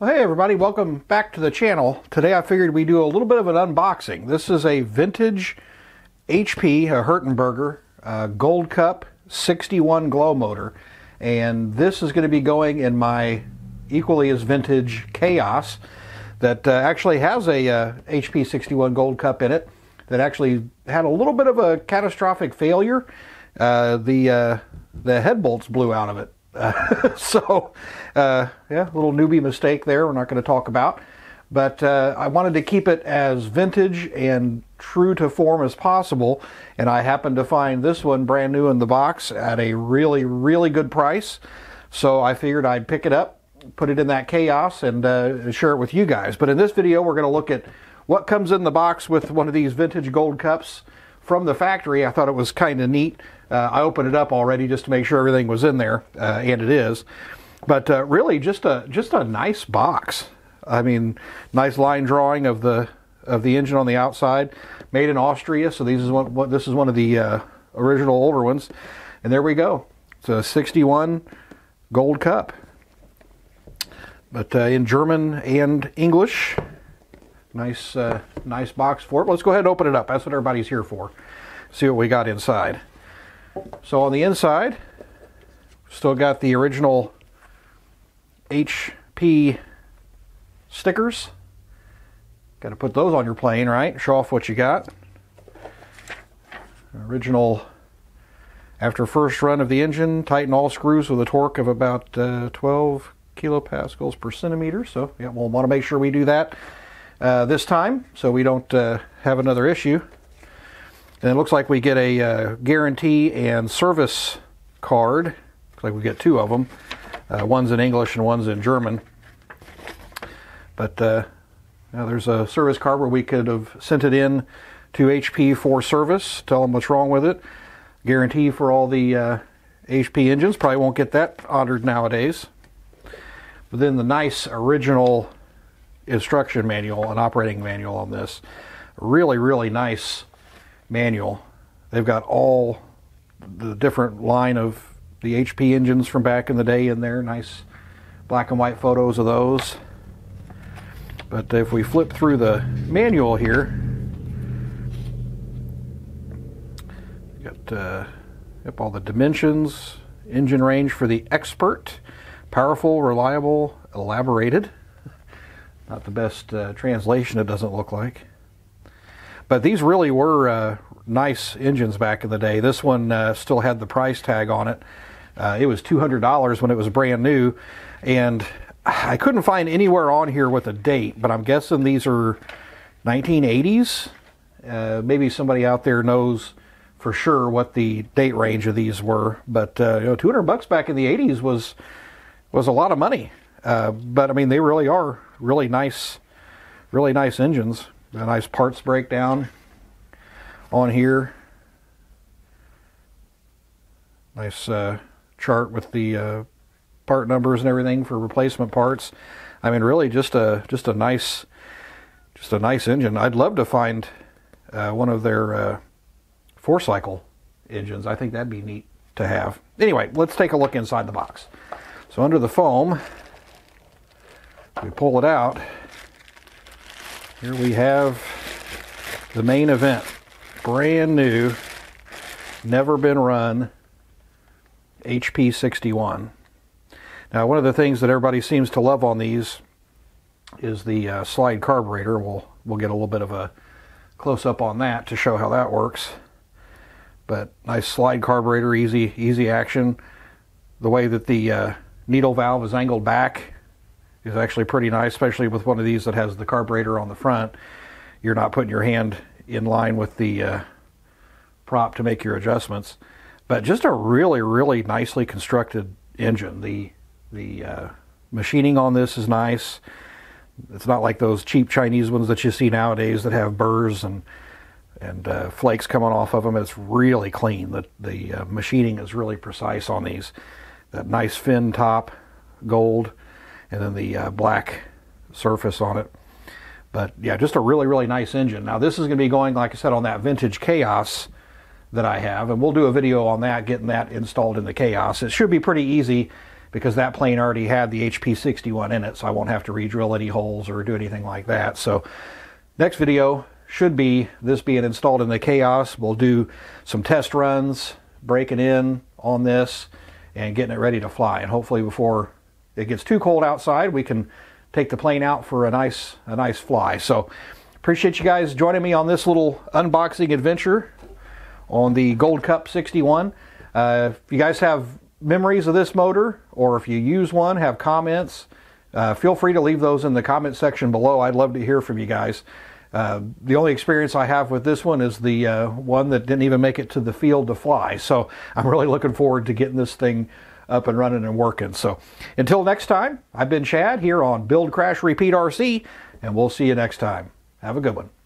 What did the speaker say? Well, hey everybody, welcome back to the channel. Today I figured we'd do a little bit of an unboxing. This is a vintage HP, a Hirtenberger Gold Cup 61 glow motor, and this is going to be going in my equally as vintage Kaos that actually has a HP 61 Gold Cup in it that actually had a little bit of a catastrophic failure. The head bolts blew out of it. Yeah, a little newbie mistake there we're not going to talk about. But I wanted to keep it as vintage and true to form as possible. And I happened to find this one brand new in the box at a really, really good price. So I figured I'd pick it up, put it in that Kaos, and share it with you guys. But in this video, we're going to look at what comes in the box with one of these vintage Gold Cups from the factory. I thought it was kind of neat. I opened it up already just to make sure everything was in there, and it is. But really, just a nice box. I mean, nice line drawing of the engine on the outside. Made in Austria, so this is one of the original older ones. And there we go. It's a 61 Gold Cup, but in German and English. Nice, nice box for it. Let's go ahead and open it up. That's what everybody's here for. See what we got inside. So on the inside, still got the original HP stickers. Got to put those on your plane, right? Show off what you got. Original, after first run of the engine, tighten all screws with a torque of about 12 kilopascals per centimeter. So yeah, we'll want to make sure we do that this time so we don't have another issue. And it looks like we get a guarantee and service card. Looks like we get two of them. One's in English and one's in German. But now there's a service card where we could have sent it in to HP for service. Tell them what's wrong with it. Guarantee for all the HP engines. Probably won't get that honored nowadays. But then the nice original instruction manual and operating manual on this. Really, really nice manual. They've got all the different line of the HP engines from back in the day in there. Nice black and white photos of those. But if we flip through the manual here, got up all the dimensions, engine range for the expert, powerful, reliable, elaborated. Not the best translation, it doesn't look like. But these really were nice engines back in the day. This one still had the price tag on it. It was $200 when it was brand new. And I couldn't find anywhere on here with a date, but I'm guessing these are 1980s. Maybe somebody out there knows for sure what the date range of these were. But you know, $200 back in the 80s was a lot of money. But I mean, they really are really nice engines. A nice parts breakdown on here. Nice chart with the part numbers and everything for replacement parts. I mean, really just a nice engine. I'd love to find one of their four-cycle engines. I think that'd be neat to have. Anyway, let's take a look inside the box. So under the foam, we pull it out. Here we have the main event, brand new, never been run, HP 61. Now, one of the things that everybody seems to love on these is the slide carburetor. We'll get a little bit of a close-up on that to show how that works. But nice slide carburetor, easy action. The way that the needle valve is angled back is actually pretty nice, especially with one of these that has the carburetor on the front. You're not putting your hand in line with the prop to make your adjustments. But just a really, really nicely constructed engine. The machining on this is nice. It's not like those cheap Chinese ones that you see nowadays that have burrs and flakes coming off of them. It's really clean. The machining is really precise on these. That nice fin top, gold, and then the black surface on it. But yeah, just a really, really nice engine. Now this is gonna be going, like I said, on that vintage Kaos that I have, and we'll do a video on that, getting that installed in the Kaos. It should be pretty easy because that plane already had the HP 61 in it, so I won't have to re-drill any holes or do anything like that. So next video should be this being installed in the Kaos. We'll do some test runs, breaking in on this and getting it ready to fly. And hopefully before it gets too cold outside, we can take the plane out for a nice fly. So appreciate you guys joining me on this little unboxing adventure on the Gold Cup 61. If you guys have memories of this motor, or if you use one, have comments, feel free to leave those in the comment section below. I'd love to hear from you guys. The only experience I have with this one is the one that didn't even make it to the field to fly. So I'm really looking forward to getting this thing up and running and working. So until next time, I've been Chad here on Build Crash Repeat RC, and we'll see you next time. Have a good one.